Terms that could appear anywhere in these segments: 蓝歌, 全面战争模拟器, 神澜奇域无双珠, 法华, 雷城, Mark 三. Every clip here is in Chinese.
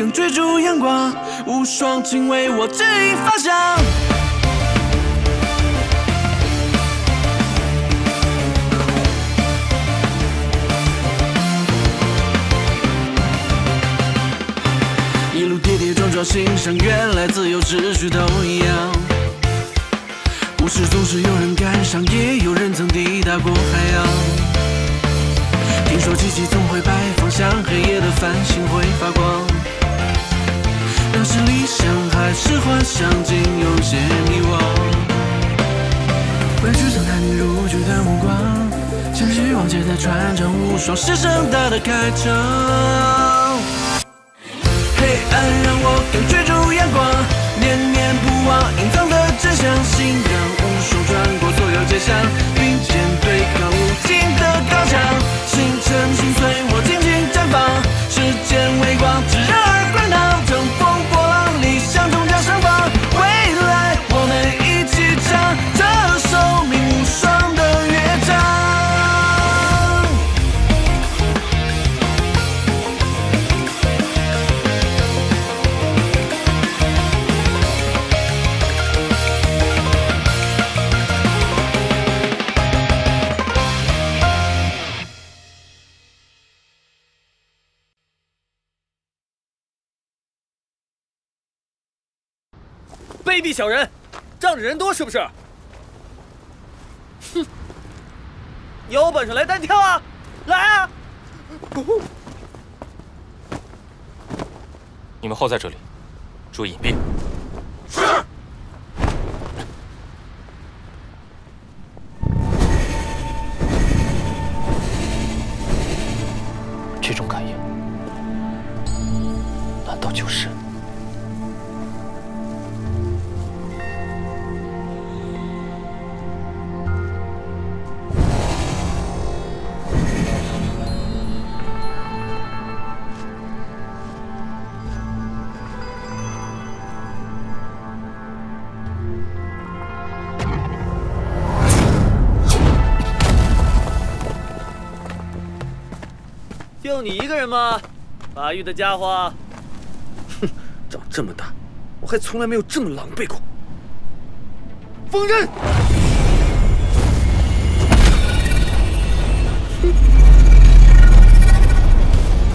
更追逐阳光，无双，请为我指引方向。 一路跌跌撞撞，心想原来自由秩序都一样。故事总是有人赶上，也有人曾抵达过海洋。听说奇迹总会摆放，像黑夜的繁星会发光。那是理想还是幻想，竟有些迷惘。未知将带你入局的目光，像希望借在船长无双是盛大的开场。 让我更追逐阳光，念念不忘隐藏的真相，信仰无双穿过所有街巷，并肩对抗无尽的高墙，星辰心碎我尽情绽放，时间微光炙热而滚烫，乘风破浪，理想终将盛放，未来我们一起唱这首名无双的乐章。 卑鄙小人，仗着人多是不是？哼，有本事来单挑啊！来啊！你们候在这里，注意隐蔽。是。这种感应，难道就是？ 就你一个人吗？发育的家伙，哼，长这么大，我还从来没有这么狼狈过。风刃，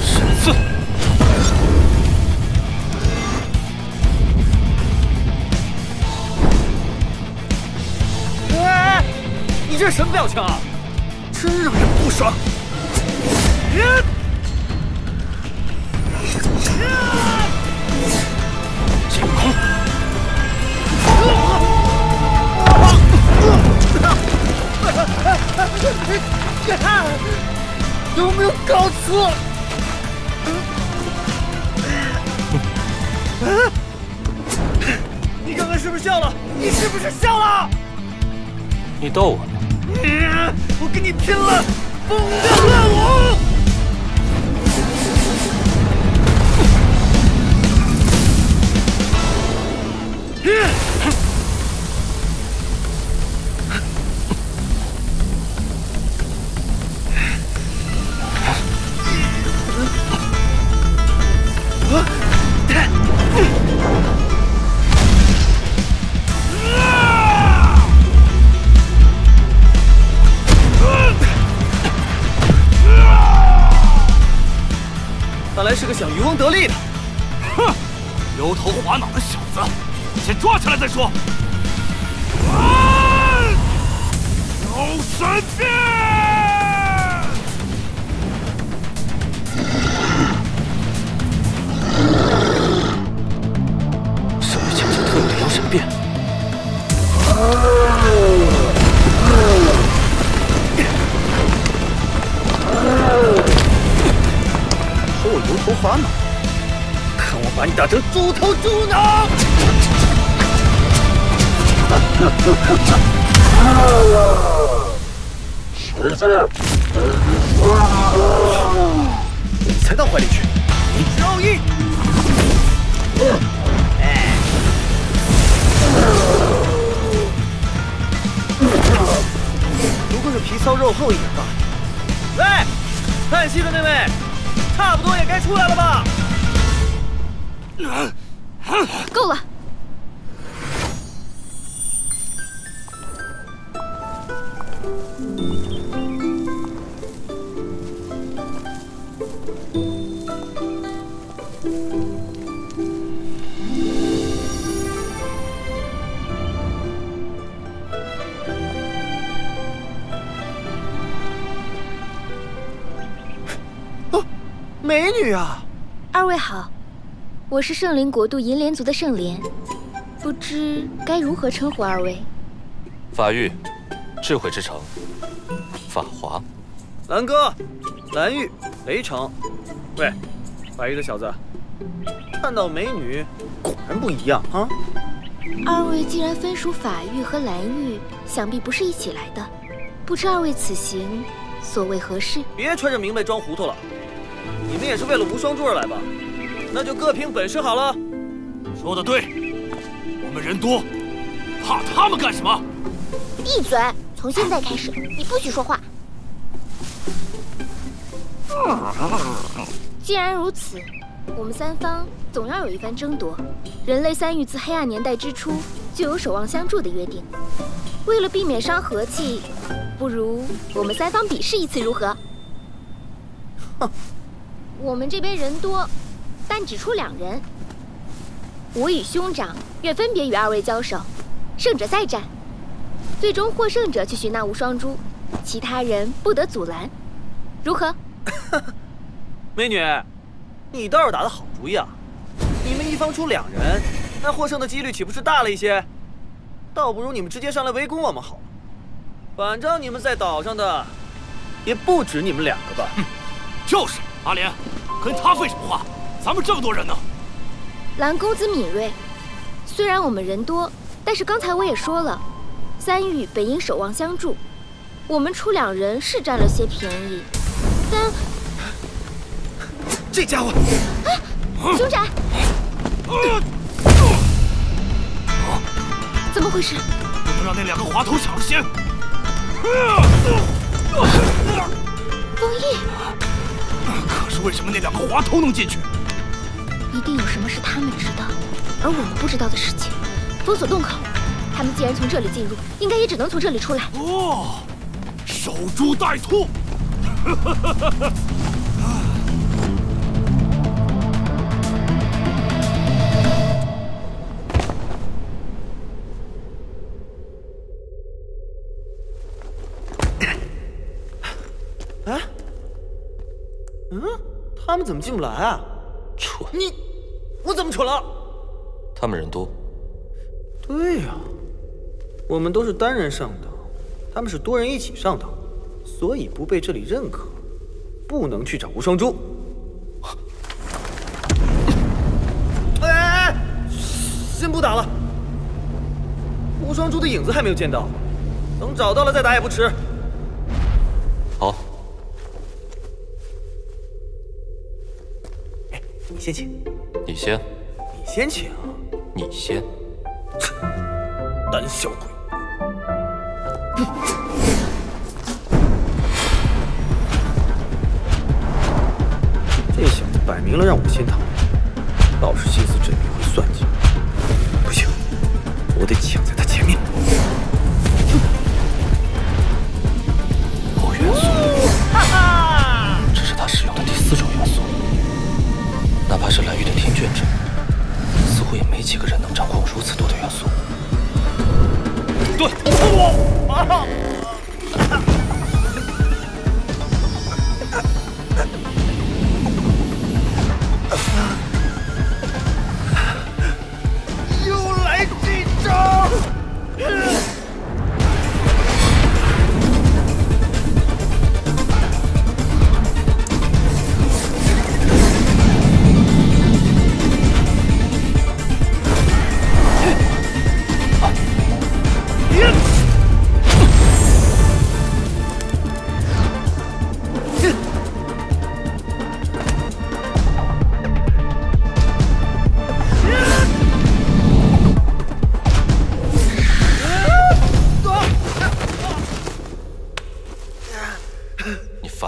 神刺，哎，你这是什么表情啊？真让人不爽。有没有搞错？你刚刚是不是笑了？你是不是笑了？你逗我呢？我跟你拼了！风刃乱舞！ 看来是个想渔翁得利的。 油头滑脑的小子，先抓起来再说。有神变！小鱼强强特有的摇神变。和我油头滑脑。 我把你打成猪头猪脑！踩到怀里去！绕印！不过是皮糙肉厚一点吧。喂，看戏的那位，差不多也该出来了吧？啊，美女啊！二位好，我是圣灵国度银莲族的圣莲，不知该如何称呼二位？法玉，智慧之城；法华，蓝哥；蓝玉，雷城。喂，法玉的小子，看到美女果然不一样啊！二位既然分属法玉和蓝玉，想必不是一起来的，不知二位此行所谓何事？别揣着明白装糊涂了，你们也是为了无双珠而来吧？那就各凭本事好了。说的对。 我们人多，怕他们干什么？闭嘴！从现在开始，你不许说话。既然如此，我们三方总要有一番争夺。人类三域自黑暗年代之初就有守望相助的约定，为了避免伤和气，不如我们三方比试一次如何？哼，我们这边人多，但只出2人。 我与兄长愿分别与二位交手，胜者再战，最终获胜者去寻那无双珠，其他人不得阻拦，如何？美女，你倒是打的好主意啊！你们一方出2人，那获胜的几率岂不是大了一些？倒不如你们直接上来围攻我们好了，反正你们在岛上的也不止你们2个吧？就是阿莲，跟他废什么话？咱们这么多人呢。 蓝公子敏锐，虽然我们人多，但是刚才我也说了，三域本应守望相助，我们出2人是占了些便宜，但这家伙，啊，熊展，怎么回事？不能让那2个滑头抢了先。封印，可是为什么那2个滑头能进去？ 一定有什么是他们知道，而我们不知道的事情。封锁洞口，他们既然从这里进入，应该也只能从这里出来。哦，守株待兔。哎，嗯，他们怎么进不来啊？蠢！你。 我怎么蠢了？他们人多。对呀，我们都是单人上岛，他们是多人一起上岛，所以不被这里认可，不能去找无双珠。哎哎哎！先不打了，无双珠的影子还没有见到，等找到了再打也不迟。好。哎，你先请。 你先，你先请，你先，胆小鬼！这小子摆明了让我先躺，老是心思缜密，会算计。不行，我得抢在他前面。后元素，哈哈，这是他使用的第4种元素。 哪怕是蓝玉的天卷者，似乎也没几个人能掌控如此多的元素。对，又来这招！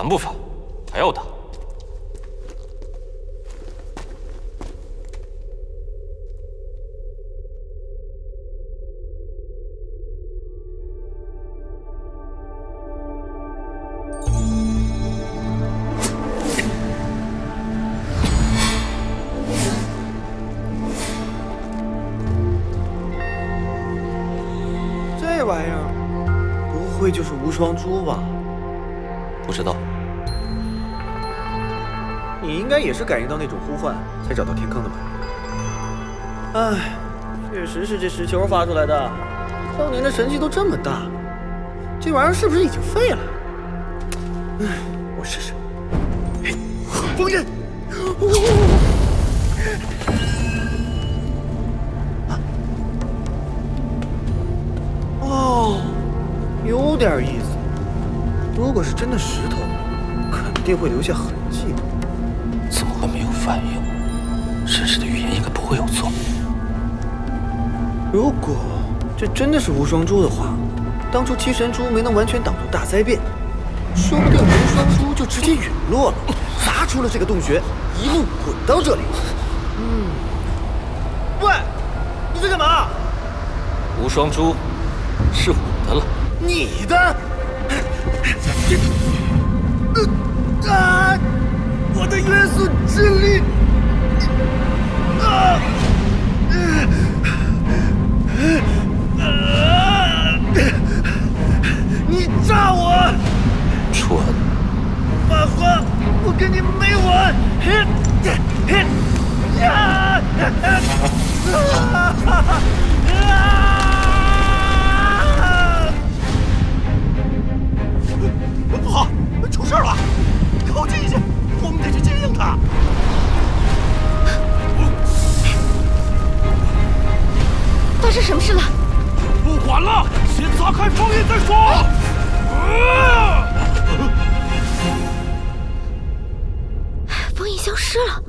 不烦，还要打？玩意儿，不会就是无双珠吧？不知道。你应该也是感应到那种呼唤才找到天坑的吧？唉，确实是这石球发出来的。当年的神器都这么大，这玩意儿是不是已经废了？唉，我试试。封印。哦 有点意思。如果是真的石头，肯定会留下痕迹。怎么会没有反应？绅士的语言应该不会有错。如果这真的是无双珠的话，当初七神珠没能完全挡住大灾变，说不定无双珠就直接陨落了，砸出了这个洞穴，一路滚到这里。喂，你在干嘛？无双珠是我的了。 你的，我的元素之力，你炸我！蠢！法皇，我跟你没完！不好，出事了！靠近一些，我们得去接应他。发生什么事了？不管了，先砸开封印再说。封印消失了。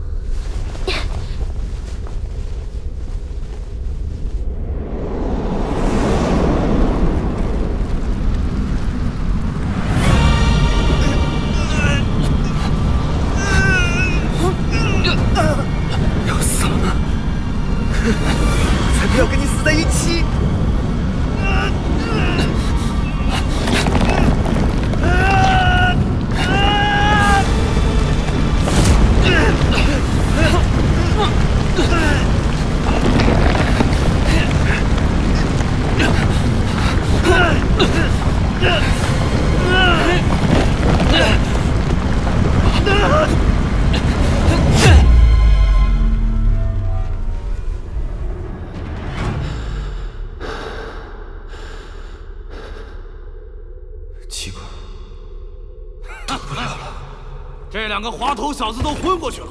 两个滑头小子都昏过去了，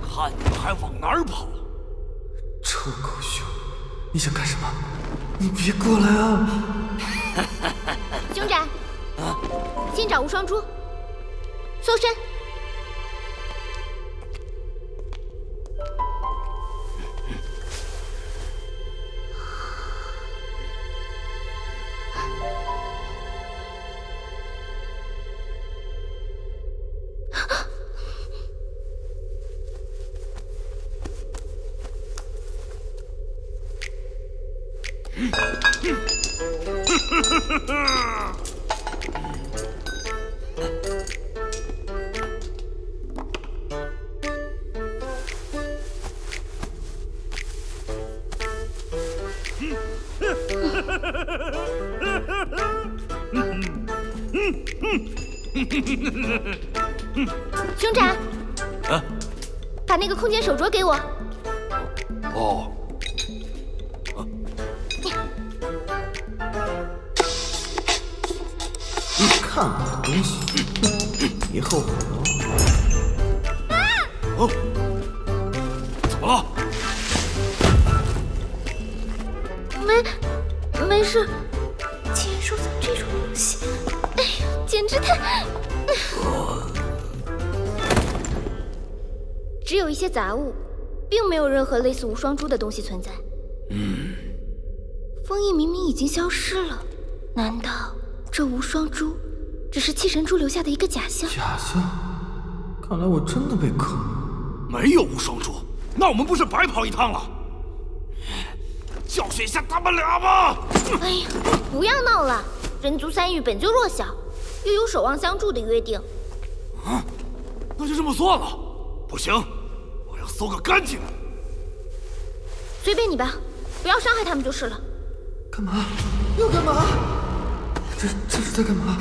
看你们还往哪儿跑！臭狗熊，你想干什么？你别过来啊！熊展，啊，先找无双珠，搜身。熊展，啊，把那个空间手镯给我。哦。 看我的东西，别后悔哦！啊！哦，怎么了？没事。竟然收藏这种东西，哎呀，简直太……只有一些杂物，并没有任何类似无双珠的东西存在。封印明明已经消失了，难道这无双珠？ 只是七神珠留下的一个假象。假象？看来我真的被坑了。没有无双珠，那我们不是白跑一趟了？教训一下他们俩吧！哎呀，不要闹了！人族三域本就弱小，又有守望相助的约定。啊，那就这么算了。不行，我要搜个干净。随便你吧，不要伤害他们就是了。干嘛？要干嘛？这是在干嘛？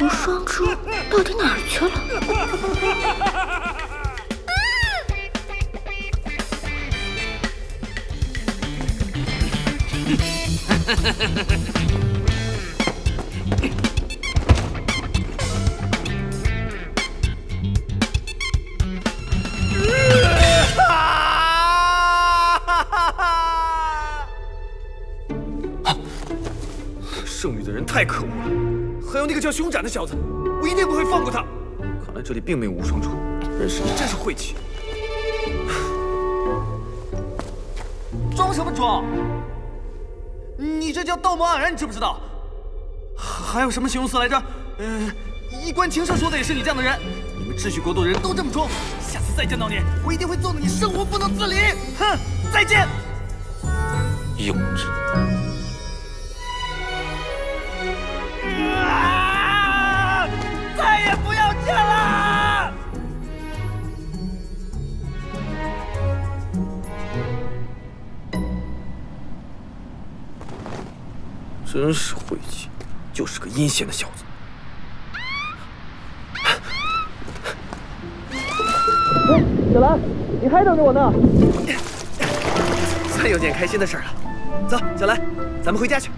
无双珠到底哪儿去了？ 圣域的人太可恶了，还有那个叫凶斩的小子，我一定不会放过他。看来这里并没有无双珠，人世间真是晦气。装什么装？ 你这叫道貌岸然，你知不知道？还有什么形容词来着？衣冠禽兽说的也是你这样的人。你们秩序国度的人都这么装，下次再见到你，我一定会揍得你生活不能自理！哼，再见。幼稚。啊！再也不要见了。真是晦气，就是个阴险的小子。哎，小兰，你还等着我呢！算有件开心的事儿了。走，小兰，咱们回家去。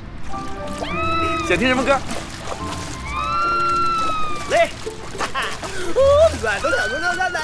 想听什么歌？来，哈哈，软的软的软的软的。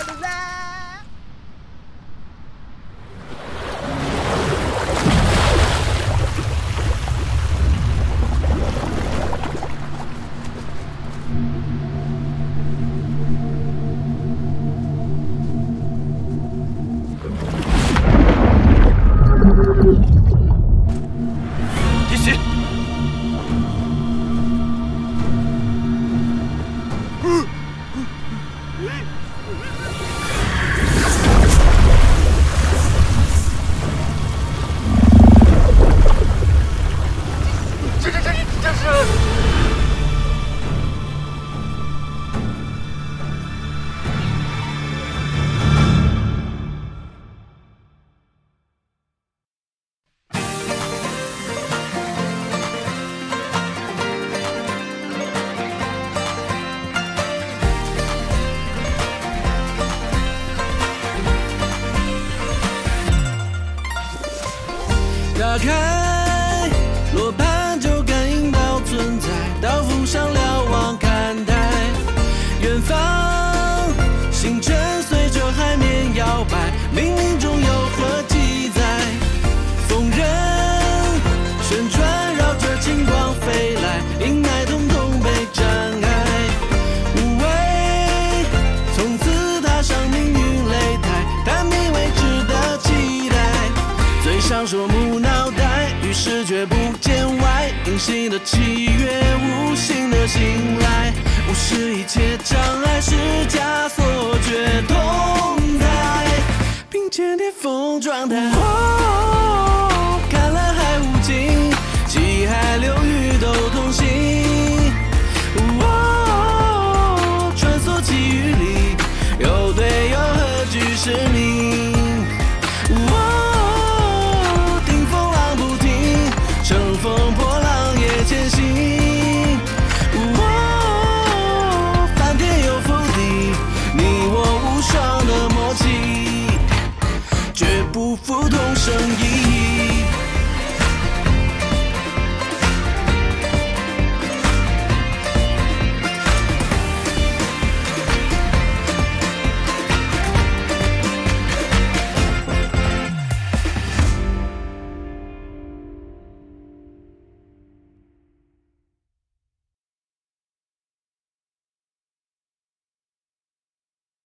风状态。